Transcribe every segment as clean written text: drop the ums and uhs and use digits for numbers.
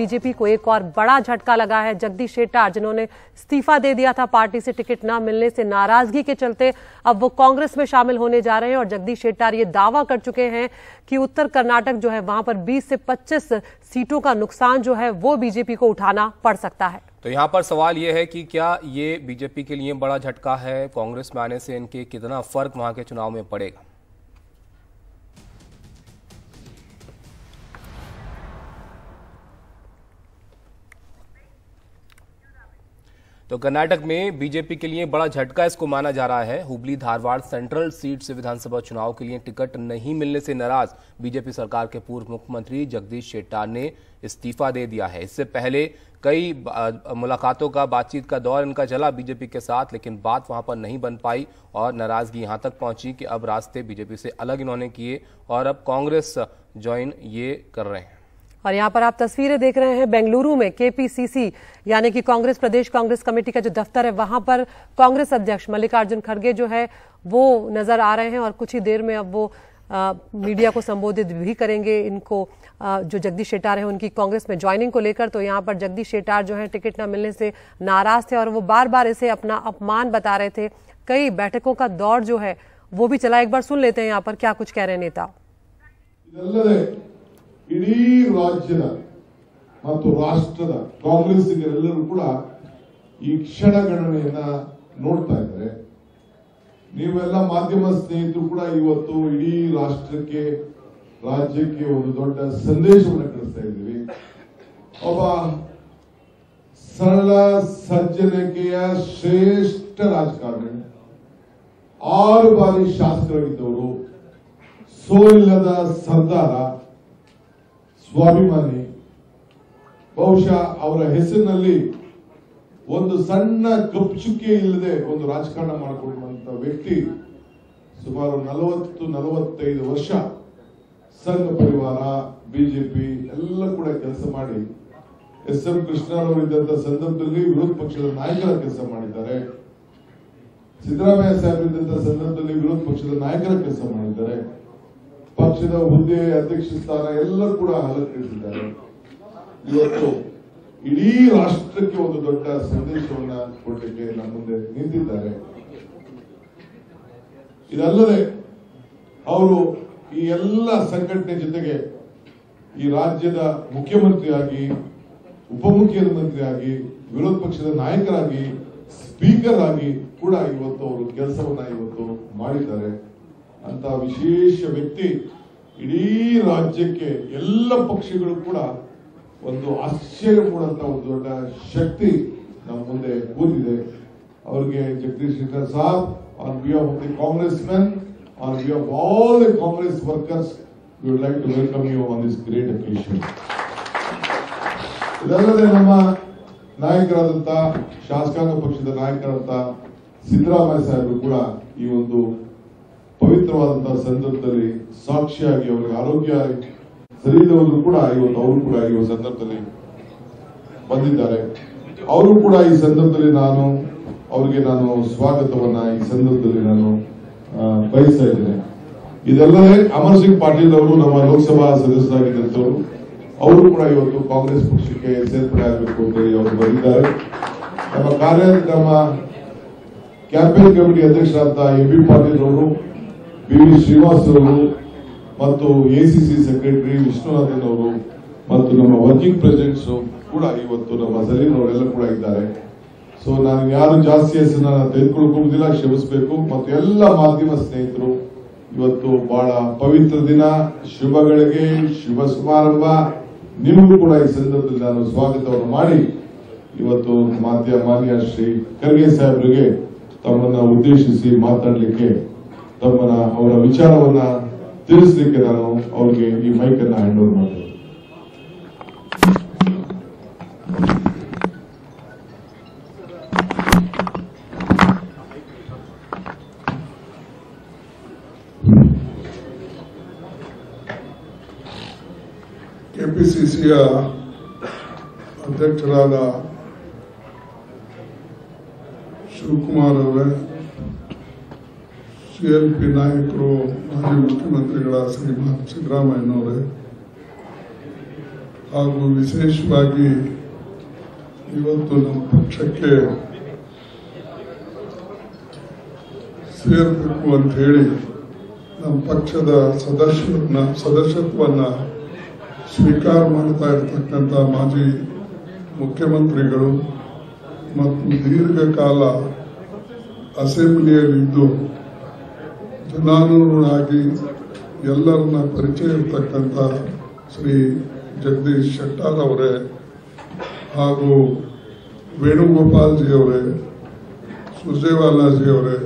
BJP को एक और बड़ा झटका लगा है। जगदीश शेट्टार, जिन्होंने इस्तीफा दे दिया था पार्टी से टिकट न मिलने से नाराजगी के चलते, अब वो कांग्रेस में शामिल होने जा रहे हैं। और जगदीश शेट्टार ये दावा कर चुके हैं कि उत्तर कर्नाटक जो है वहां पर 20 से 25 सीटों का नुकसान जो है वो बीजेपी को उठाना पड़ सकता है। तो यहाँ पर सवाल यह है कि क्या ये बीजेपी के लिए बड़ा झटका है? कांग्रेस में आने से इनके कितना फर्क वहां के चुनाव में पड़ेगा? तो कर्नाटक में बीजेपी के लिए बड़ा झटका इसको माना जा रहा है। हुबली धारवाड़ सेंट्रल सीट से विधानसभा चुनाव के लिए टिकट नहीं मिलने से नाराज बीजेपी सरकार के पूर्व मुख्यमंत्री जगदीश शेट्टार ने इस्तीफा दे दिया है। इससे पहले कई मुलाकातों का, बातचीत का दौर इनका चला बीजेपी के साथ, लेकिन बात वहां पर नहीं बन पाई और नाराजगी यहां तक पहुंची कि अब रास्ते बीजेपी से अलग इन्होंने किए और अब कांग्रेस ज्वाइन ये कर रहे हैं। और यहाँ पर आप तस्वीरें देख रहे हैं बेंगलुरु में केपीसीसी यानी कि कांग्रेस प्रदेश कांग्रेस कमेटी का जो दफ्तर है वहां पर कांग्रेस अध्यक्ष मल्लिकार्जुन खड़गे जो है वो नजर आ रहे हैं और कुछ ही देर में अब वो मीडिया को संबोधित भी करेंगे। इनको जो जगदीश शेट्टार है उनकी कांग्रेस में ज्वाइनिंग को लेकर, तो यहाँ पर जगदीश शेट्टार जो है टिकट न मिलने से नाराज थे और वो बार बार इसे अपना अपमान बता रहे थे। कई बैठकों का दौर जो है वो भी चला। एक बार सुन लेते हैं यहाँ पर क्या कुछ कह रहे नेता। इडी राज्यद ಮತ್ತು ರಾಷ್ಟ್ರದ ಕಾಂಗ್ರೆಸ್ಸಿಗೆಲ್ಲರೂ ಕೂಡ ಈ ಕ್ಷಣಗಣನೆಯನ್ನು ನೋಡ್ತಾ ಇದ್ದಾರೆ। ನೀವೆಲ್ಲ ಮಾಧ್ಯಮ ಸ್ನೇಹಿತರು ಕೂಡ ಇವತ್ತು ಇಡಿ ರಾಷ್ಟ್ರಕ್ಕೆ ರಾಜ್ಯಕ್ಕೆ ಒಂದು ದೊಡ್ಡ ಸಂದೇಶವನ್ನು ಕಳಿಸ್ತಾ ಇದ್ದೀವಿ। ಒಬ್ಬ ಸರಳ ಸಜ್ಜನಿಕೆಯ ಶ್ರೇಷ್ಠ ರಾಜಕಾರಣಿ, 6 ಬಾರಿ ಶಾಸಕರಾಗಿದ್ದವರು, ಸೋಲಿಲ್ಲದ ಸರ್ದಾರ, स्वाभिमानी, बहुशः सण्ण गपचुके राजकारण व्यक्ति सुमारु 40-45 वर्ष संघ परिवार बीजेपी एल्ल कूड केलस माडि एस एम कृष्णरवरु इद्दंत संदर्भदल्लि विरोध पक्षद नायकर केलस माडिद्दारे, सिद्धरामय्य साहेबरु इद्दंत संदर्भदल्लि विरोध पक्षद नायकर केलस माडिद्दारे, पक्षद हुद्दे अध्यक्ष स्थान ಎಲ್ಲರೂ ಕೂಡ ಹಲಕರಿಸಿದ್ದಾರೆ। ಇವತ್ತು ಇಡೀ ರಾಷ್ಟ್ರಕ್ಕೆ ಒಂದು ದೊಡ್ಡ ಸಂದೇಶವನ್ನು ಕೊಡಲಿಕ್ಕೆ ನಮ್ಮ ಮುಂದೆ ನಿಂತಿದ್ದಾರೆ। ಇದಲ್ಲದೆ ಅವರು ಈ ಎಲ್ಲ ಸಂಘಟನೆ ಜೊತೆಗೆ ಈ ರಾಜ್ಯದ ಮುಖ್ಯಮಂತ್ರಿಯಾಗಿ, ಉಪಮುಖ್ಯಮಂತ್ರಿಯಾಗಿ, ವಿರೋಧ ಪಕ್ಷದ ನಾಯಕರಾಗಿ, ಸ್ಪೀಕರ್ ಆಗಿ ಕೂಡ ಇವತ್ತು ಅವರು ಕೆಲಸವನ್ನ ಇವತ್ತು ಮಾಡಿದ್ದಾರೆ। ಅಂತ ವಿಶೇಷ ವ್ಯಕ್ತಿ ಇಡೀ ರಾಜ್ಯಕ್ಕೆ ಎಲ್ಲ ಪಕ್ಷಗಳು ಕೂಡ ಒಂದು ಆಶ್ಚರ್ಯ ಮೂಡುವಂತ ಒಂದು ದೊಡ್ಡ ಶಕ್ತಿ ನಮ್ಮ ಮುಂದೆ ಕೂತಿದೆ। ಅವರಿಗೆ Jagadish Shettar Sahab on behalf of the Congress men, on behalf of all the Congress workers, we would like to welcome you on this great occasion. ಇದಲ್ಲದೆ ನಮ್ಮ ನಾಯಕರಾದಂತ ಶಾಸಕಾಂಗ ಪಕ್ಷದ ನಾಯಕರಾದಂತ ಸಿದ್ದರಾಮಯ್ಯ ಸಾಹೇಬರು ಕೂಡ ಈ ಒಂದು ಪವಿತ್ರವಾದಂತಹ ಸಂದರ್ಭದಲ್ಲಿ ಸಾಕ್ಷಿಯಾಗಿ ಅವರಿಗೆ ಆರೋಗ್ಯ ಸರಿ ಇಲ್ಲವರೂ ಕೂಡ ಇವತ್ತು ಅವರು ಕೂಡ ಈ ಸಂದರ್ಭದಲ್ಲಿ ಬಂದಿದ್ದಾರೆ। ಅವರು ಕೂಡ ಈ ಸಂದರ್ಭದಲ್ಲಿ ಅವರಿಗೆ ನಾನು ಸ್ವಾಗತವನ್ನ ಈ ಸಂದರ್ಭದಲ್ಲಿ ನಾನು ಬಯಸ್ತಾ ಇದ್ದೇನೆ। ಇದಲ್ಲದೆ ಅಮರ್ ಸಿಂಗ್ ಪಾಟೀಲ್ ಅವರು ನಮ್ಮ ಲೋಕಸಭಾ ಸದಸ್ಯರಾಗಿದ್ದಂಥವರು, ಅವರು ಕೂಡ ಇವತ್ತು ಕಾಂಗ್ರೆಸ್ ಪಕ್ಷಕ್ಕೆ ಸೇರ್ಪಡೆ ಆಗಬೇಕು ಅಂತ ಅವರು ಬಂದಿದ್ದಾರೆ। ನಮ್ಮ ಕ್ಯಾಂಪೇನ್ ಕಮಿಟಿ ಅಧ್ಯಕ್ಷರಾದ ಎಂಬಿ ಪಾಟೀಲ್ ಅವರು, ಬಿವಿ ಶ್ರೀನಿವಾಸ್ ಅವರು ಮತ್ತು ಎಸಿಸಿ ಸೆಕ್ರೆಟರಿ ವಿಷ್ಣುನಾಥನ್ ಅವರು ಮತ್ತು ನಮ್ಮ ವರ್ಕಿಂಗ್ ಪ್ರೆಸಿಡೆಂಟ್ಸ್ ಕೂಡ ಇವತ್ತು ನಮ್ಮ ಸಲೀನವರೆಲ್ಲ ಕೂಡ ಇದ್ದಾರೆ। ಸೊ ನಾನು ಯಾರು ಜಾಸ್ತಿ ಹೆಸರನ್ನ ತೆಗೆದುಕೊಳ್ಳುವುದಿಲ್ಲ, ಕ್ಷಮಿಸಬೇಕು। ಮತ್ತು ಎಲ್ಲ ಮಾಧ್ಯಮ ಸ್ನೇಹಿತರು, ಇವತ್ತು ಬಹಳ ಪವಿತ್ರ ದಿನ, ಶುಭಗಳಿಗೆ ಶುಭ ಸಮಾರಂಭ, ನಿಮಗೂ ಕೂಡ ಈ ಸಂದರ್ಭದಲ್ಲಿ ನಾನು ಸ್ವಾಗತವನ್ನು ಮಾಡಿ ಇವತ್ತು ಮಾನ್ಯ ಶ್ರೀ ಖರ್ಗೆ ಸಾಹೇಬರಿಗೆ ತಮ್ಮನ್ನ ಉದ್ದೇಶಿಸಿ ಮಾತಾಡಲಿಕ್ಕೆ, ತಮ್ಮನ ಅವರ ವಿಚಾರವನ್ನ ತಿಳಿಸಲಿಕ್ಕೆ ನಾನು ಅವರಿಗೆ ಈ ಮೈಕ್ ಅನ್ನು ಹ್ಯಾಂಡ್ ಓವರ್ ಮಾಡ್ತೇನೆ। ಕೆಪಿಸಿಸಿಯ ಅಧ್ಯಕ್ಷರಾದ ಶಿವಕುಮಾರ್ ಅವರೇ, ಸಿಎಲ್ಪಿ ನಾಯಕರು, ಮಾಜಿ ಮುಖ್ಯಮಂತ್ರಿಗಳ ಶ್ರೀಮಾನ್ ಸಿದ್ದರಾಮಯ್ಯನವರೇ, ಹಾಗೂ ವಿಶೇಷವಾಗಿ ಇವತ್ತು ನಮ್ಮ ಪಕ್ಷಕ್ಕೆ ಸೇರಬೇಕು ಅಂತ ಹೇಳಿ ನಮ್ಮ ಪಕ್ಷದ ಸದಸ್ಯತ್ವವನ್ನು ಸ್ವೀಕಾರ ಮಾಡ್ತಾ ಇರತಕ್ಕಂಥ ಮಾಜಿ ಮುಖ್ಯಮಂತ್ರಿಗಳು ಮತ್ತು ದೀರ್ಘಕಾಲ ಅಸೆಂಬ್ಲಿಯಲ್ಲಿದ್ದು ಜನಾನುರಾಗಿ ಎಲ್ಲರನ್ನ ಪರಿಚಯ ಇರತಕ್ಕಂಥ ಶ್ರೀ जगदीश शेट्टार अवरे ಹಾಗೂ ವೇಣುಗೋಪಾಲ್ जी अवरे ಸುಜೇವಾಲಾ जी अवरे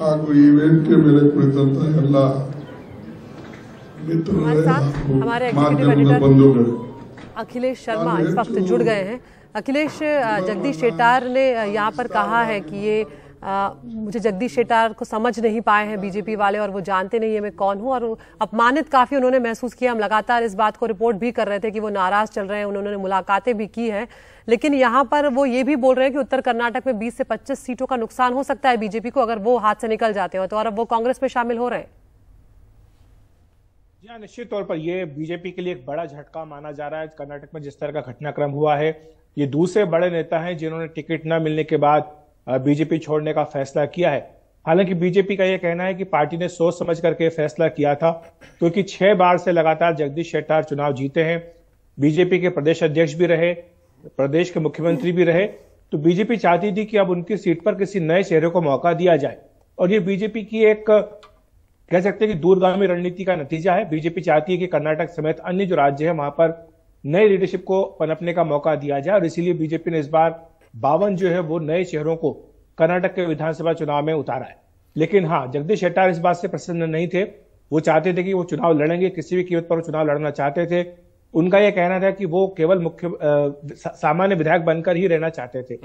ಹಾಗೂ ಈ ವೇದಿಕೆ ಮೇಲೆ ಕುಳಿತಂತ ಎಲ್ಲ मित्रों माध्यम बंधुगण अखिलेश शर्मा इस वक्त जुड़ गए हैं। अखिलेश, जगदीश शेट्टार ने यहाँ पर कहा है कि ये मुझे जगदीश शेट्टार को समझ नहीं पाए हैं बीजेपी वाले और वो जानते नहीं है मैं कौन हूं और अपमानित काफी उन्होंने महसूस किया। हम लगातार इस बात को रिपोर्ट भी कर रहे थे कि वो नाराज चल रहे हैं, उन्होंने मुलाकातें भी की हैं, लेकिन यहाँ पर वो ये भी बोल रहे हैं कि उत्तर कर्नाटक में 20 से 25 सीटों का नुकसान हो सकता है बीजेपी को अगर वो हाथ से निकल जाते हो तो, और अब वो कांग्रेस में शामिल हो रहे हैं। जी हाँ, निश्चित तौर पर ये बीजेपी के लिए एक बड़ा झटका माना जा रहा है। कर्नाटक में जिस तरह का घटनाक्रम हुआ है, ये दूसरे बड़े नेता है जिन्होंने टिकट न मिलने के बाद बीजेपी छोड़ने का फैसला किया है। हालांकि बीजेपी का यह कहना है कि पार्टी ने सोच समझ करके फैसला किया था, क्योंकि 6 बार से लगातार जगदीश शेट्टार चुनाव जीते हैं, बीजेपी के प्रदेश अध्यक्ष भी रहे, प्रदेश के मुख्यमंत्री भी रहे, तो बीजेपी चाहती थी कि अब उनकी सीट पर किसी नए चेहरे को मौका दिया जाए। और ये बीजेपी की एक कह सकते हैं कि दूरगामी रणनीति का नतीजा है। बीजेपी चाहती है कि कर्नाटक समेत अन्य जो राज्य है वहां पर नई लीडरशिप को पनपने का मौका दिया जाए, और इसीलिए बीजेपी ने इस बार 52 जो है वो नए चेहरों को कर्नाटक के विधानसभा चुनाव में उतारा है। लेकिन हाँ, जगदीश शेट्टार इस बात से प्रसन्न नहीं थे। वो चाहते थे कि वो चुनाव लड़ेंगे, किसी भी कीमत पर वो चुनाव लड़ना चाहते थे। उनका यह कहना था कि वो केवल सामान्य विधायक बनकर ही रहना चाहते थे।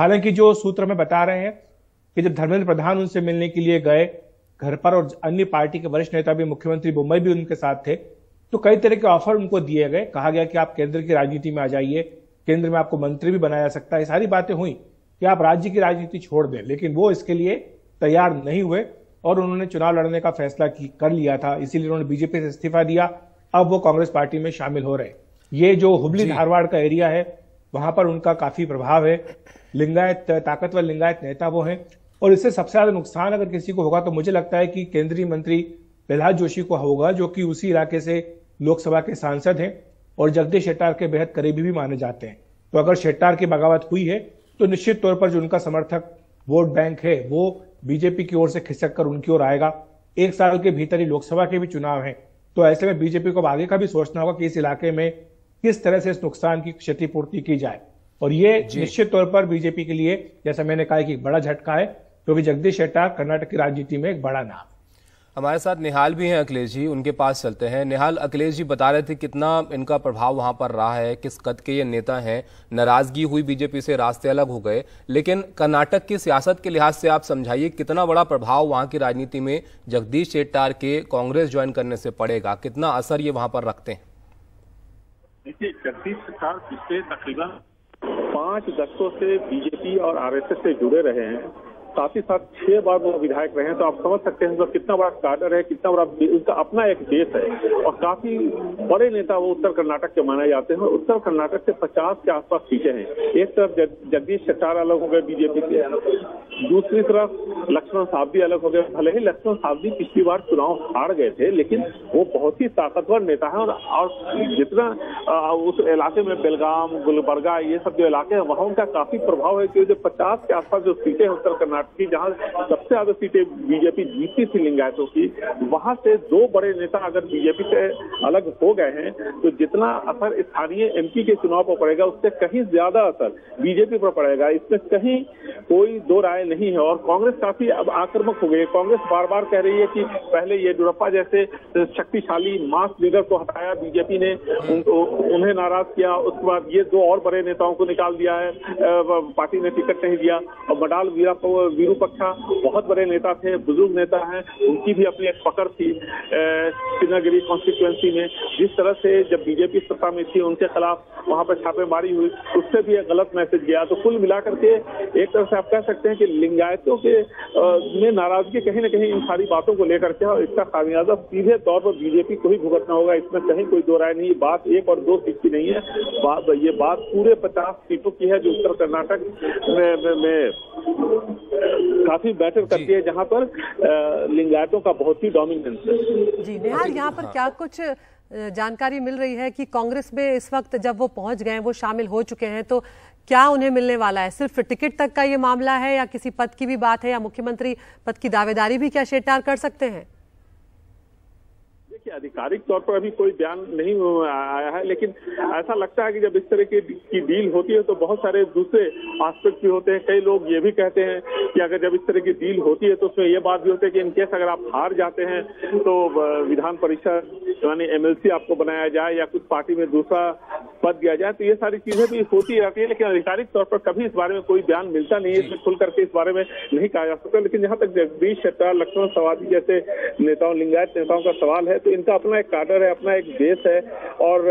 हालांकि जो सूत्र में बता रहे हैं कि जब धर्मेंद्र प्रधान उनसे मिलने के लिए गए घर पर, और अन्य पार्टी के वरिष्ठ नेता भी, मुख्यमंत्री बोम्मई भी उनके साथ थे, तो कई तरह के ऑफर उनको दिए गए। कहा गया कि आप केंद्र की राजनीति में आ जाइए, केंद्र में आपको मंत्री भी बनाया जा सकता है। सारी बातें हुई कि आप राज्य की राजनीति छोड़ दें, लेकिन वो इसके लिए तैयार नहीं हुए और उन्होंने चुनाव लड़ने का फैसला कर लिया था। इसीलिए उन्होंने बीजेपी से इस्तीफा दिया। अब वो कांग्रेस पार्टी में शामिल हो रहे। ये जो हुबली धारवाड़ का एरिया है, वहां पर उनका काफी प्रभाव है। लिंगायत, ताकतवर लिंगायत नेता वो है, और इससे सबसे ज्यादा नुकसान अगर किसी को होगा तो मुझे लगता है कि केंद्रीय मंत्री प्रहलाद जोशी को होगा, जो कि उसी इलाके से लोकसभा के सांसद हैं और जगदीश शेट्टार के बेहद करीबी भी माने जाते हैं। तो अगर शेट्टार की बगावत हुई है तो निश्चित तौर पर जो उनका समर्थक वोट बैंक है वो बीजेपी की ओर से खिसक कर उनकी ओर आएगा। एक साल के भीतर ही लोकसभा के भी चुनाव हैं, तो ऐसे में बीजेपी को आगे का भी सोचना होगा कि इस इलाके में किस तरह से इस नुकसान की क्षतिपूर्ति की जाए। और ये निश्चित तौर पर बीजेपी के लिए, जैसा मैंने कहा, कि बड़ा झटका है, क्योंकि जगदीश शेट्टार कर्नाटक की राजनीति में एक बड़ा नाम। हमारे साथ निहाल भी हैं अखिलेश जी, उनके पास चलते हैं। निहाल, अखिलेश जी बता रहे थे कितना इनका प्रभाव वहां पर रहा है, किस कद के ये नेता हैं, नाराजगी हुई बीजेपी से, रास्ते अलग हो गए, लेकिन कर्नाटक की सियासत के लिहाज से आप समझाइए कितना बड़ा प्रभाव वहां की राजनीति में जगदीश शेट्टार के कांग्रेस ज्वाइन करने से पड़ेगा, कितना असर ये वहां पर रखते हैं। देखिए, जगदीश शेट्टार पिछले तकरीबन 5 दशकों से बीजेपी और आरएसएस से जुड़े रहे हैं, साथ ही साथ 6 बार वो विधायक रहे हैं, तो आप समझ सकते हैं कितना बड़ा काडर है, कितना बड़ा उनका अपना एक देश है और काफी बड़े नेता वो उत्तर कर्नाटक के माने जाते हैं। उत्तर कर्नाटक से 50 के आसपास सीटें हैं। एक तरफ जगदीश शेट्टार अलग हो गए बीजेपी से, दूसरी तरफ लक्ष्मण सवादी अलग हो गए। भले ही लक्ष्मण सवादी पिछली बार चुनाव हार गए थे, लेकिन वो बहुत ही ताकतवर नेता है, और जितना उस इलाके में बेलगाम, गुलबर्गा, ये सब जो इलाके हैं वहाँ उनका काफी प्रभाव है। क्योंकि 50 के आसपास जो सीटें हैं उत्तर कर्नाटक की, जहाँ सबसे ज्यादा सीटें बीजेपी जीती थी लिंगायतों की, वहाँ से 2 बड़े नेता अगर बीजेपी से अलग हो गए हैं तो जितना असर स्थानीय MP के चुनाव पर पड़ेगा उससे कहीं ज्यादा असर बीजेपी पर पड़ेगा, इसमें कहीं कोई दो राय नहीं है। और कांग्रेस काफी अब आक्रामक हो गई है। कांग्रेस बार बार कह रही है कि पहले येडियुरप्पा जैसे शक्तिशाली मास लीडर को हटाया बीजेपी ने, उन्हें नाराज किया, उसके बाद ये 2 और बड़े नेताओं को निकाल दिया है, पार्टी ने टिकट नहीं दिया, और बडाल वीरप्पा विरूपक्षा बहुत बड़े नेता थे, बुजुर्ग नेता हैं, उनकी भी अपनी एक पकड़ थी सिन्हागिरी कॉन्स्टिट्यूएंसी में। जिस तरह से जब बीजेपी सत्ता में थी उनके खिलाफ वहां पर छापेमारी हुई, उससे भी एक गलत मैसेज गया। तो कुल मिलाकर के एक तरह से आप कह सकते हैं कि लिंगायतों के में नाराजगी कहीं ना कहीं इन सारी बातों को लेकर के, और इसका खामियाजा सीधे तौर पर बीजेपी को ही भुगतना होगा, इसमें कहीं कोई दो राय नहीं। बात एक और दो सीट की नहीं है, ये बात पूरे 50 सीटों की है जो उत्तर कर्नाटक में काफी बैटर करती है, जहां पर लिंगायतों का बहुत ही डोमिनेंस है। जी निहार, यहाँ पर क्या कुछ जानकारी मिल रही है कि कांग्रेस में इस वक्त जब वो पहुंच गए, वो शामिल हो चुके हैं, तो क्या उन्हें मिलने वाला है? सिर्फ टिकट तक का ये मामला है या किसी पद की भी बात है, या मुख्यमंत्री पद की दावेदारी भी क्या शेट्टार कर सकते हैं? आधिकारिक तौर पर अभी कोई बयान नहीं आया है, लेकिन ऐसा लगता है कि जब इस तरह की डील होती है तो बहुत सारे दूसरे एस्पेक्ट भी होते हैं। कई लोग ये भी कहते हैं कि अगर जब इस तरह की डील होती है तो उसमें ये बात भी होती है कि इनकेस अगर आप हार जाते हैं तो विधान परिषद यानी एमएलसी आपको बनाया जाए या कुछ पार्टी में दूसरा पद दिया जाए। तो ये सारी चीजें भी होती रहती है, लेकिन आधिकारिक तौर पर कभी इस बारे में कोई बयान मिलता नहीं है, इसमें खुल करके इस बारे में नहीं कहा जा सकता। लेकिन जहां तक जगदीश शेट्टार, लक्ष्मण सवादी जैसे नेताओं, लिंगायत नेताओं का सवाल है, तो इनका अपना एक काडर है, अपना एक देश है, और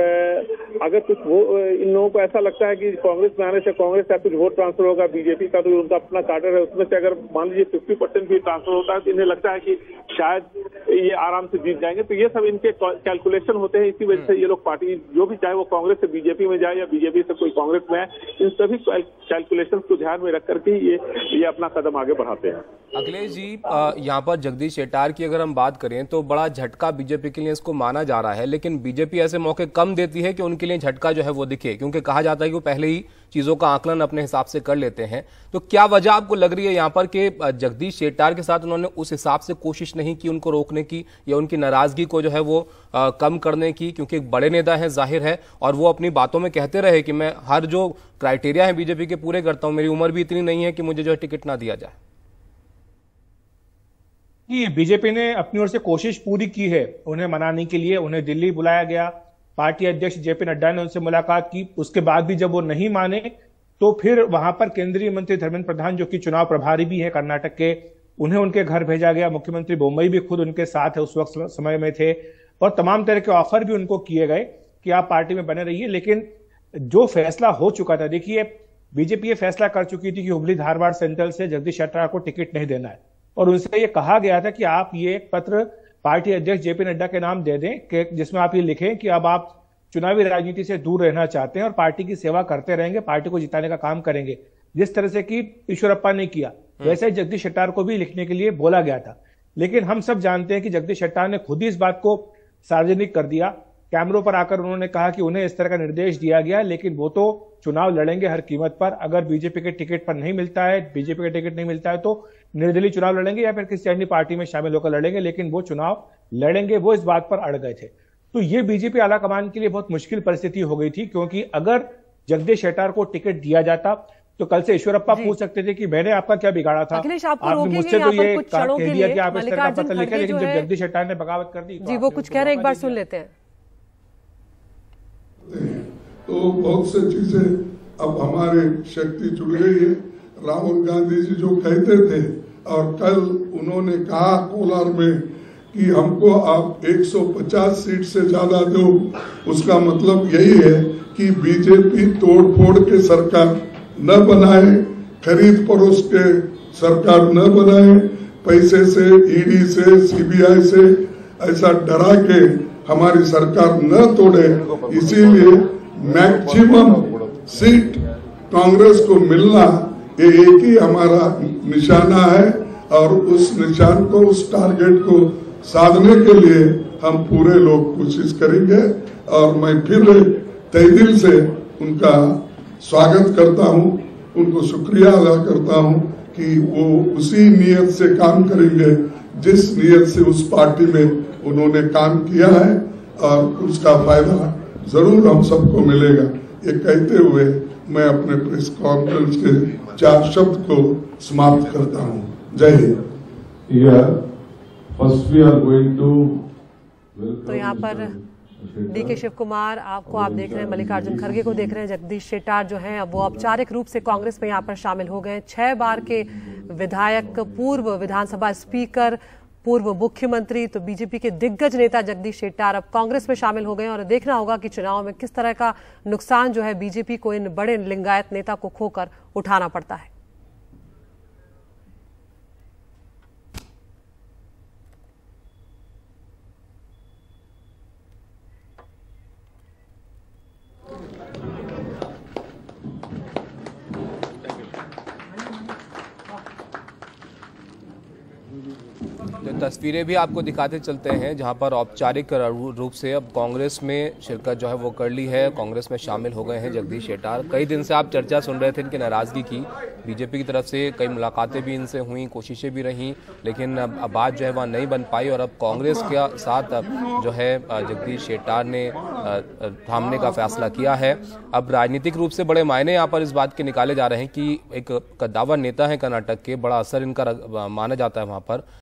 अगर कुछ वो इन लोगों को ऐसा लगता है कि कांग्रेस में आने से कांग्रेस का कुछ वोट ट्रांसफर होगा बीजेपी का, तो उनका अपना काडर है, उसमें से अगर मान लीजिए 50% भी ट्रांसफर होता है तो इन्हें लगता है कि शायद ये आराम से जीत जाएंगे। तो ये सब इनके कैलकुलेशन होते हैं, इसी वजह से ये लोग पार्टी जो भी चाहे वो कांग्रेस से बीजेपी में जाए या बीजेपी से कोई कांग्रेस में आए, इन सभी कैलकुलेशन को ध्यान में रख करके ये अपना कदम आगे बढ़ाते हैं। अखिलेश जी, यहाँ पर जगदीश शेट्टार की अगर हम बात करें तो बड़ा झटका बीजेपी के लिए इसको माना जा रहा है, लेकिन बीजेपी ऐसे मौके कम देती है कि उनके लिए झटका जो है वो दिखे, क्योंकि कहा जाता है कि वो पहले ही चीजों का आकलन अपने हिसाब से कर लेते हैं। तो क्या वजह आपको लग रही है यहाँ पर कि जगदीश शेट्टार के साथ उन्होंने उस हिसाब से कोशिश नहीं की उनको रोकने की या उनकी नाराजगी को जो है वो कम करने की, क्योंकि एक बड़े नेता है जाहिर है, और वो अपनी बातों में कहते रहे कि मैं हर जो क्राइटेरिया है बीजेपी के पूरे करता हूँ, मेरी उम्र भी इतनी नहीं है कि मुझे जो है टिकट ना दिया जाए। बीजेपी ने अपनी ओर से कोशिश पूरी की है उन्हें मनाने के लिए, उन्हें दिल्ली बुलाया गया, पार्टी अध्यक्ष जेपी नड्डा ने उनसे मुलाकात की, उसके बाद भी जब वो नहीं माने तो फिर वहां पर केंद्रीय मंत्री धर्मेंद्र प्रधान जो कि चुनाव प्रभारी भी है कर्नाटक के, उन्हें उनके घर भेजा गया, मुख्यमंत्री बोम्मई भी खुद उनके साथ है उस वक्त समय में थे, और तमाम तरह के ऑफर भी उनको किए गए कि आप पार्टी में बने रहिए। लेकिन जो फैसला हो चुका था, देखिए बीजेपी ये फैसला कर चुकी थी कि हुबली धारवाड़ सेंट्रल से जगदीश शेट्टार को टिकट नहीं देना है, और उनसे ये कहा गया था कि आप ये एक पत्र पार्टी अध्यक्ष जेपी नड्डा के नाम दे दें कि जिसमें आप ये लिखें कि अब आप चुनावी राजनीति से दूर रहना चाहते हैं और पार्टी की सेवा करते रहेंगे, पार्टी को जिताने का काम करेंगे, जिस तरह से कि ईश्वरप्पा ने किया वैसे जगदीश शेट्टार को भी लिखने के लिए बोला गया था। लेकिन हम सब जानते हैं कि जगदीश शेट्टार ने खुद ही इस बात को सार्वजनिक कर दिया, कैमरों पर आकर उन्होंने कहा कि उन्हें इस तरह का निर्देश दिया गया, लेकिन वो तो चुनाव लड़ेंगे हर कीमत पर, अगर बीजेपी के टिकट पर नहीं मिलता है, बीजेपी का टिकट नहीं मिलता है तो निर्दलीय चुनाव लड़ेंगे या फिर किसी अन्य पार्टी में शामिल होकर लड़ेंगे, लेकिन वो चुनाव लड़ेंगे, वो इस बात पर अड़ गए थे। तो ये बीजेपी आलाकमान के लिए बहुत मुश्किल परिस्थिति हो गई थी, क्योंकि अगर जगदीश शेट्टार को टिकट दिया जाता तो कल से ईश्वरप्पा पूछ सकते थे कि मैंने आपका क्या बिगाड़ा था, आपने मुझसे तो ये कह दिया कि आप इस तरह का पत्र लिखे, लेकिन जब जगदीश शेट्टार ने बगावत कर दी। जी वो कुछ कह रहे हैं, एक बार सुन लेते हैं। तो बहुत सी चीजें अब हमारे शक्ति जुड़ गई है। राहुल गांधी जी जो कहते थे और कल उन्होंने कहा कोलार में कि हमको आप 150 सीट से ज्यादा दो, उसका मतलब यही है कि बीजेपी तोड़फोड़ के सरकार न बनाए, खरीद परोस के सरकार न बनाए, पैसे से, ईडी से, सीबीआई से ऐसा डरा के हमारी सरकार न तोड़े, इसीलिए मैक्सिमम सीट कांग्रेस को मिलना ये एक ही हमारा निशाना है, और उस निशान को, उस टारगेट को साधने के लिए हम पूरे लोग कोशिश करेंगे। और मैं फिर तहे दिल से उनका स्वागत करता हूं, उनको शुक्रिया अदा करता हूं कि वो उसी नियत से काम करेंगे जिस नियत से उस पार्टी में उन्होंने काम किया है, और उसका फायदा जरूर हम सबको मिलेगा, ये कहते हुए मैं अपने प्रेस कॉन्फ्रेंस के 4 शब्द को समाप्त करता हूं। जय हिंद। तो यहाँ पर डी के शिवकुमार आपको आप देख रहे हैं, मल्लिकार्जुन खड़गे को देख रहे हैं, जगदीश शेट्टार जो हैं अब वो औपचारिक रूप से कांग्रेस में यहाँ पर शामिल हो गए। 6 बार के विधायक, पूर्व विधानसभा स्पीकर, पूर्व मुख्यमंत्री, तो बीजेपी के दिग्गज नेता जगदीश शेट्टार अब कांग्रेस में शामिल हो गए और देखना होगा कि चुनाव में किस तरह का नुकसान जो है बीजेपी को इन बड़े लिंगायत नेता को खोकर उठाना पड़ता है। तस्वीरें भी आपको दिखाते चलते हैं जहां पर औपचारिक रूप से अब कांग्रेस में शिरकत जो है वो कर ली है, कांग्रेस में शामिल हो गए हैं जगदीश शेट्टार। कई दिन से आप चर्चा सुन रहे थे इनकी नाराजगी की, बीजेपी की तरफ से कई मुलाकातें भी इनसे हुई, कोशिशें भी रहीं, लेकिन अब बात जो है वहाँ नहीं बन पाई और अब कांग्रेस के साथ जो है जगदीश शेट्टार ने थामने का फैसला किया है। अब राजनीतिक रूप से बड़े मायने यहाँ पर इस बात के निकाले जा रहे हैं कि एक कद्दावर नेता है कर्नाटक के, बड़ा असर इनका माना जाता है वहाँ पर।